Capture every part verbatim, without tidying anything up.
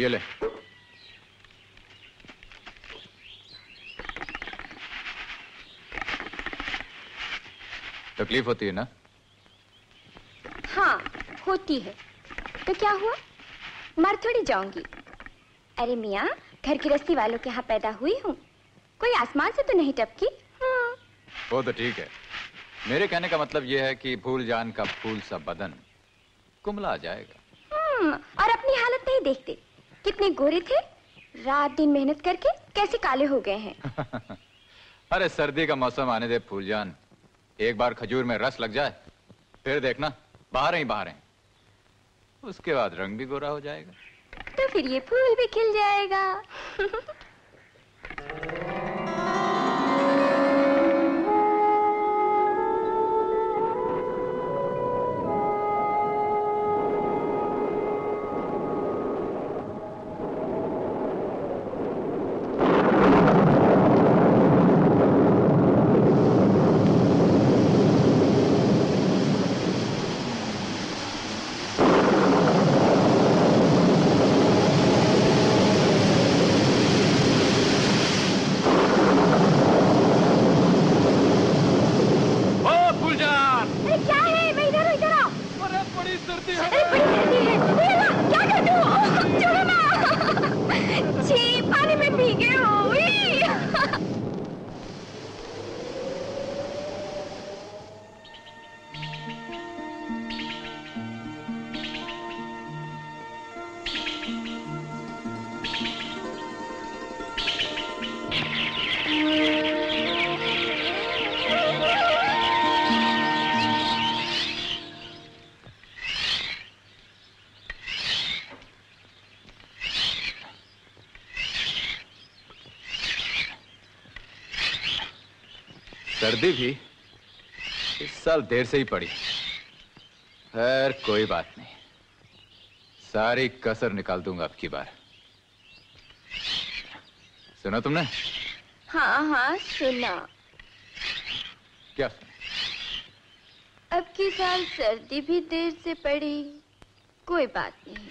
ये ले। तकलीफ होती है ना? हाँ होती है। तो क्या हुआ, मर थोड़ी जाऊंगी। अरे मियाँ, घर गृहस्थी वालों के यहाँ पैदा हुई हूँ, कोई आसमान से तो नहीं टपकी। हाँ। वो तो ठीक है, मेरे कहने का मतलब यह है कि भूल जान का फूल सा बदन कुमला जाएगा। और अपनी हालत नहीं देखते, कितने गोरे थे, रात दिन मेहनत करके कैसे काले हो गए हैं। अरे सर्दी का मौसम आने दे फूल जान, एक बार खजूर में रस लग जाए फिर देखना बाहर ही बाहर हैं, उसके बाद रंग भी गोरा हो जाएगा, तो फिर ये फूल भी खिल जाएगा। सर्दी भी इस साल देर से ही पड़ी, खैर कोई बात नहीं, सारी कसर निकाल दूंगा अब की बार। सुना तुमने? हाँ हाँ सुना। क्या सुना? अब की साल सर्दी भी देर से पड़ी, कोई बात नहीं,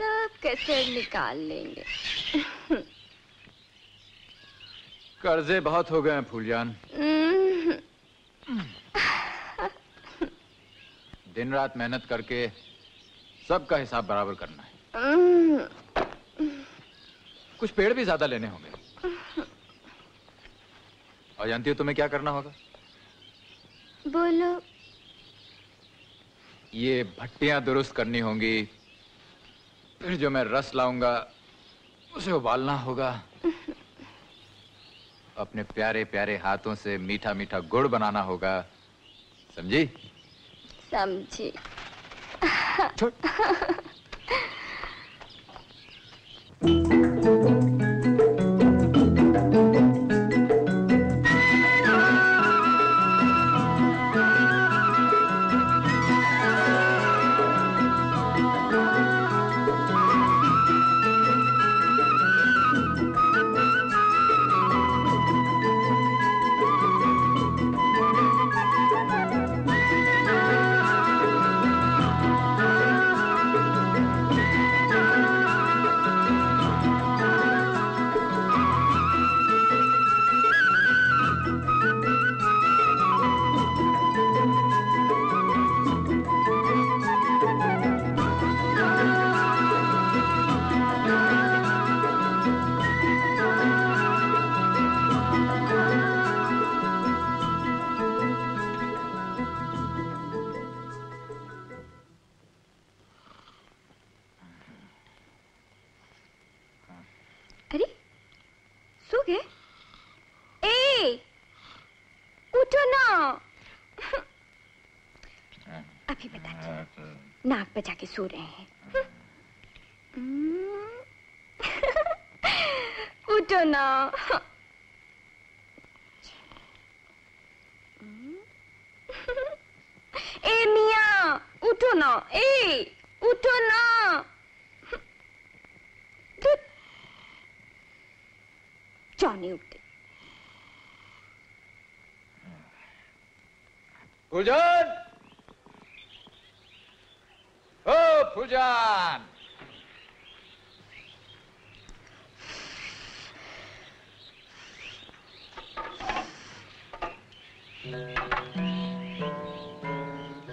सब कसर निकाल लेंगे। कर्जे बहुत हो गए हैं फूलजान, दिन रात मेहनत करके सबका हिसाब बराबर करना है, कुछ पेड़ भी ज्यादा लेने होंगे। और जानती हो तुम्हें क्या करना होगा? बोलो। ये भट्टियां दुरुस्त करनी होंगी, फिर जो मैं रस लाऊंगा उसे उबालना होगा, अपने प्यारे प्यारे हाथों से मीठा मीठा गुड़ बनाना होगा, समझी? समझी। जाके सो रहे हैं। उठो ना। ए मियां उठो ना, ए उठो ना। क्यों नहीं उठते? फूलजान, ओ फूलजान।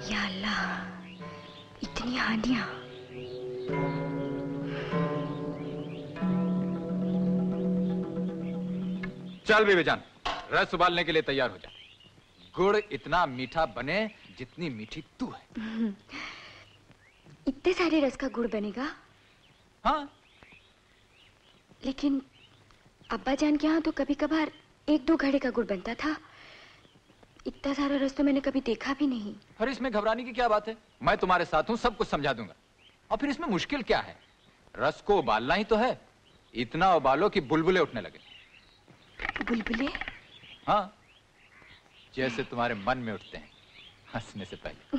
या अल्लाह, इतनी हानियां। चल बीबी जान, रस उबालने के लिए तैयार हो जा। गुड़ इतना मीठा बने जितनी मीठी तू है। इतने सारे रस का गुड़ बनेगा? हाँ। लेकिन अब्बा जान के यहाँ तो कभी कभार एक दो घड़े का गुड़ बनता था, इतना सारा रस तो मैंने कभी देखा भी नहीं। अरे इसमें घबराने की क्या बात है, मैं तुम्हारे साथ हूँ, सब कुछ समझा दूंगा। और फिर इसमें मुश्किल क्या है, रस को उबालना ही तो है। इतना उबालो कि बुलबुले उठने लगे। बुलबुले? हाँ, जैसे तुम्हारे मन में उठते हैं हंसने से पहले।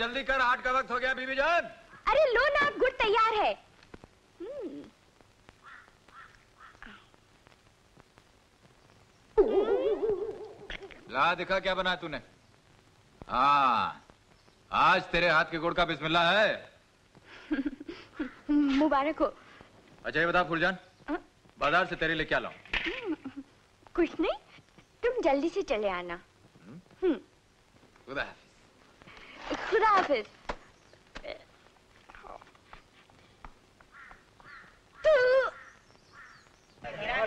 जल्दी कर, आठ का वक्त हो गया बीबी जान। अरे लो ना, गुड़ तैयार है। ला दिखा क्या बना तूने। हाँ, आज तेरे हाथ के गुड़ का बिस्मिल्लाह है। मुबारक हो। अच्छा ये बता फूलजान, बाजार से तेरे लिए क्या लाऊं? कुछ नहीं, तुम जल्दी से चले आना। खुदा हाफिज। खुदा हाफिज।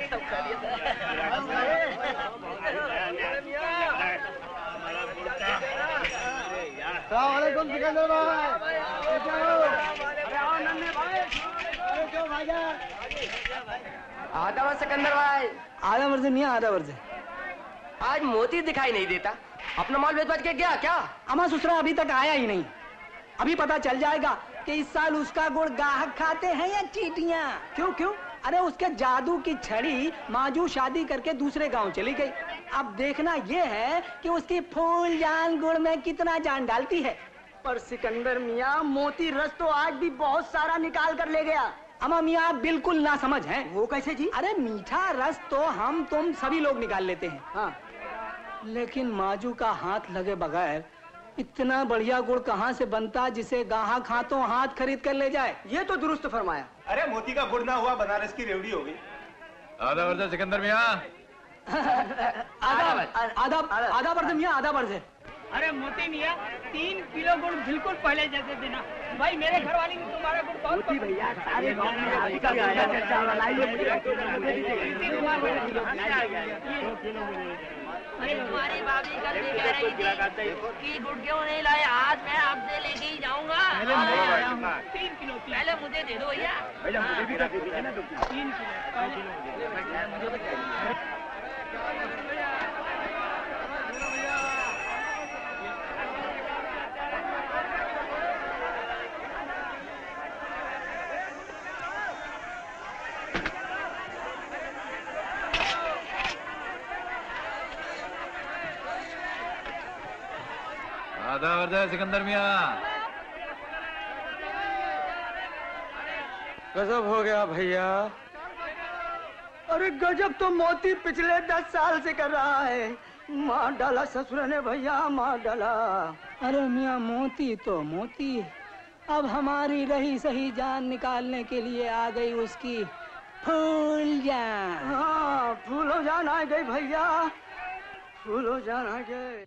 तू सलामुअलैकुम सिकंदर भाई। अरे आओ नन्हे भाई, क्यों भाई आधा वर्ष सिकंदर भाई। आधा वर्ष नहीं, आधा वर्ष आज मोती दिखाई नहीं देता। अपना माल बेच बेच के गया क्या? अमा ससुरा अभी तक आया ही नहीं। अभी पता चल जाएगा कि इस साल उसका गुड़ गाहक खाते हैं या चीटियां। क्यों क्यों? अरे उसके जादू की छड़ी माजू शादी करके दूसरे गांव चली गई। अब देखना ये है कि उसकी फूल जान गुड़ में कितना जान डालती है। पर सिकंदर मियाँ, मोती रस तो आज भी बहुत सारा निकाल कर ले गया। अमा मियाँ आप बिल्कुल ना समझ है। वो कैसे जी? अरे मीठा रस तो हम तुम सभी लोग निकाल लेते हैं। हाँ, लेकिन माजू का हाथ लगे बगैर इतना बढ़िया गुड़ कहाँ से बनता जिसे गाहक हाथों हाथ खरीद कर ले जाए। ये तो दुरुस्त फरमाया। अरे मोती का गुड़ ना हुआ, बनारस की रेवड़ी हो गई। आधा वर्ष सिकंदर मियाँ। आधा आधा आधा वर्ष मियाँ, आधा वर्ष। अरे मोती मियाँ, तीन किलो गुड़ बिल्कुल पहले जैसे देना भाई। मेरे घर वाले को तुम्हारा गुड़ बहुत भैया। अरे तुम्हारी भाभी कल भी कह रही थी कि गुड़ क्यों नहीं लाए, आज मैं आपसे लेके ही जाऊंगा। तीन किलो पहले मुझे दे दो भैया। तीन सिकंदर मियाँ। गजब हो गया भैया। अरे गजब तो मोती पिछले दस साल से कर रहा है। मार डाला ससुर ने भैया, मार डाला। अरे मियाँ, मोती तो मोती, अब हमारी रही सही जान निकालने के लिए आ गई उसकी फूल जान। हाँ, फूलो जान आ गई भैया, फूलो जान आ गई।